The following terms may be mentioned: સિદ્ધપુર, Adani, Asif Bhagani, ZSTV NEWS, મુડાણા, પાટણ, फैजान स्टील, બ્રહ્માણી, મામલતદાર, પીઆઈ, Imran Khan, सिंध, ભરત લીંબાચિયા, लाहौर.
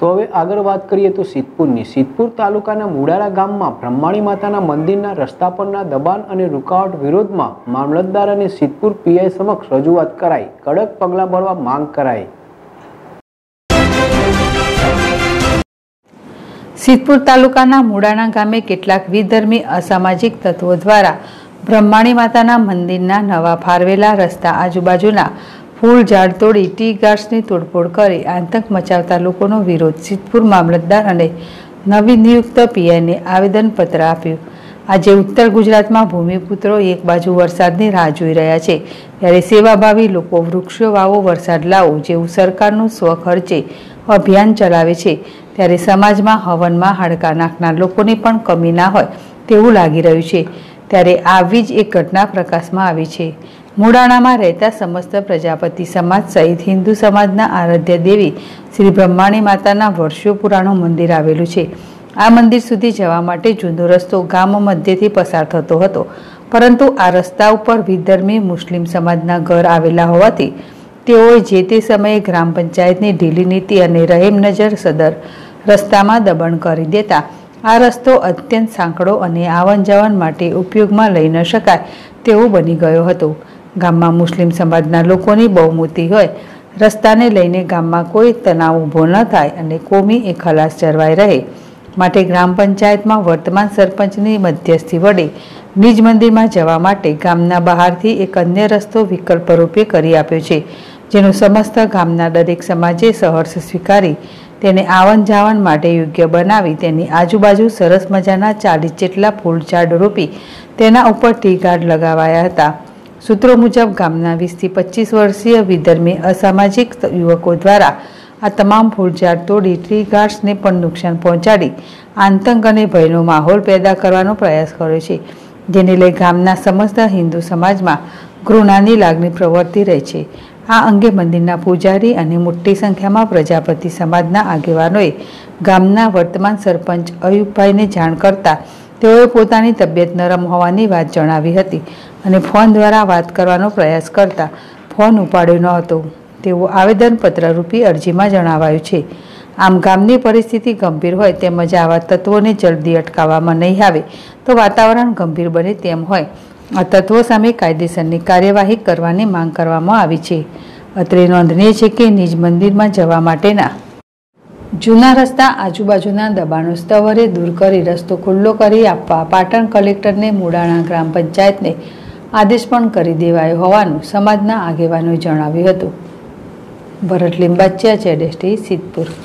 तो हवे आगळ वात करीए तो सिद्धपुरनी। सिद्धपुर तालुकाना मुडाणा गाममां ब्रह्माणी माताना मंदिरना रस्ता परना दबाण अने रुकावट विरोधमां मामलतदार अने सिद्धपुर पीआई समक्ष रजूआत कराई, कड़क पगलां भरवा मांग कराई। सिद्धपुर तालुकाना मुडाणा गामे केटलाक विधर्मी असामाजिक तत्वों द्वारा ब्रह्माणी माताना मंदिरना नवा फारवेला रस्ता आजूबाजूना फूल झाड़ तोड़ी टी गार्ड्सनी तोड़फोड़ करी आतंक मचावता लोकोनो विरोध। सिद्धपुर मामलतदार अने नवी नियुक्त पीआईने आवेदनपत्र आप्युं। आज उत्तर गुजरात में भूमिपुत्रों एक बाजू वरसादनी राह जोई रह्या छे, त्यारे सेवाभावी लोको वृक्षो वावो वरसाद लावो जेवुं सरकारनुं स्वखर्चे अभियान चलावे छे, त्यारे समाजमां हवनमां हाडका नाखना लोकोनी पण कमी ना होय तेवुं लागी रह्युं छे। त्यारे आवी ज एक घटना प्रकाशमां आवी छे। मुडाणा में रहता समस्त प्रजापति समाज सहित हिंदू समाजना आराध्य देवी श्री ब्रह्माणी माताना वर्षो पुराणु मंदिर आवेलु छे। आ मंदिर सुधी जवा माटे जूनो रस्तो गाम मध्येथी पसार थतो हतो, परंतु आ रस्ता पर विधर्मी मुस्लिम समाजना घर आवेला होवाथी तेओए जे ते समये ग्राम पंचायतनी ढीली नीति अने रहेम नजर सदर रस्तामां दबाण करी देता आ रस्तो अत्यंत सांकड़ो अने आवन जावन माटे उपयोगमां लई न शकाय तेवो बनी गयो हतो। ગામમાં મુસ્લિમ સમાજના લોકોની બહુમતી હોય, રસ્તાને લઈને ગામમાં કોઈ તણાવ ઊભો ન થાય અને કોમી એકલાસ જળવાઈ રહે માટે ગ્રામ પંચાયતમાં વર્તમાન સરપંચની મધ્યસ્થી વડે નિજ મંદિરમાં જવા માટે ગામના બહારથી એક અન્ય રસ્તો વિકલ્પ રૂપે કરી આપ્યો છે, જેનો સમસ્ત ગામના દરેક સમાજે સહર્ષ સ્વીકારી તેને આવન જાવન માટે યોગ્ય બનાવી તેની આજુબાજુ સરસ મજાના 40 જેટલા ફૂલ ઝાડ રોપી તેના ઉપર ટી ગાર્ડ લગાવાયા હતા। सूत्रों मुजब गामना 20 થી 25 वर्षीय विधर्मी असामाजिक युवकों द्वारा आ तमाम फूलझाड़ तोड़ी ट्री गार्ड्स ने पण नुकसान पहुंचाड़ी आतंक अने भयनो माहौल पैदा करवानो प्रयास कर्यो छे, जेने लई गामना समस्त हिंदू समाज में घृणानी लागणी प्रवर्ती रही है। आ अंगे मंदिरना पूजारी अने मोटी संख्या में प्रजापति समाजना आगेवानोए गामना वर्तमान सरपंच अयुबभाई ने जाण करता तेओए पोतानी तबियत नरम होवानी वात जणावी हती अने फोन द्वारा बात करवानो प्रयास करता फोन उपाड्यो न हतो तेवुं आवेदनपत्र रूपी अरजी में जणावायुं छे। आम गामनी परिस्थिति गंभीर होय તેમજ આવા તત્વોને જલ્દી અટકાવવામાં નહીં આવે તો વાતાવરણ ગંભીર બને તેમ હોય આ તત્વો સામે કાયદેસરની કાર્યવાહી કરવાની માંગ કરવામાં આવી છે। અત્રે નોંધનીય છે કે નિજ મંદિરમાં જવા માટેના જૂના રસ્તા આજુબાજુના દબાણો સ્થવરે દૂર કરી રસ્તો ખુલ્લો કરી આપવા પાટણ કલેક્ટરને મુડાણા ગ્રામ પંચાયતને આદેશ પણ કરી દેવાયો હોવાનું સમાજના આગેવાનોએ જણાવ્યું હતું। ભરત લીંબાચિયા, ZST, સિદ્ધપુર।